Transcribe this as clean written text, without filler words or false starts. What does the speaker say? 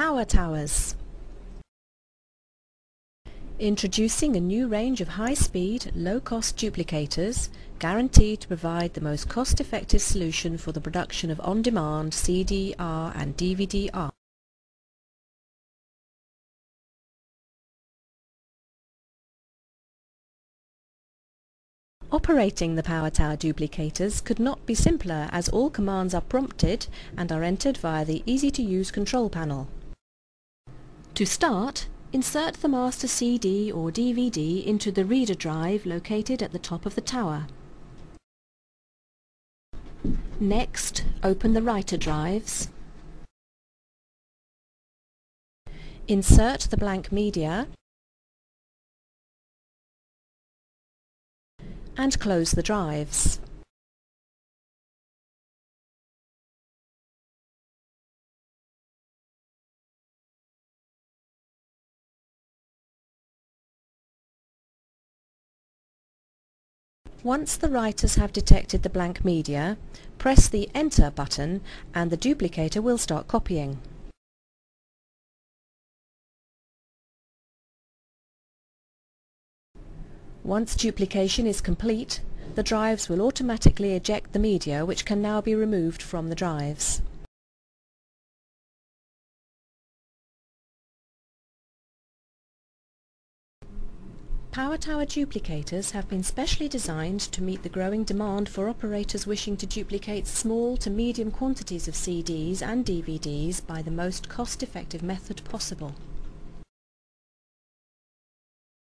Power Towers. Introducing a new range of high-speed, low-cost duplicators guaranteed to provide the most cost-effective solution for the production of on-demand CD-R and DVD-R. Operating the Power Tower duplicators could not be simpler, as all commands are prompted and are entered via the easy-to-use control panel. To start, insert the master CD or DVD into the reader drive located at the top of the tower. Next, open the writer drives. Insert the blank media and close the drives. Once the writers have detected the blank media, press the Enter button and the duplicator will start copying. Once duplication is complete, the drives will automatically eject the media, which can now be removed from the drives. Power Tower duplicators have been specially designed to meet the growing demand for operators wishing to duplicate small to medium quantities of CDs and DVDs by the most cost-effective method possible.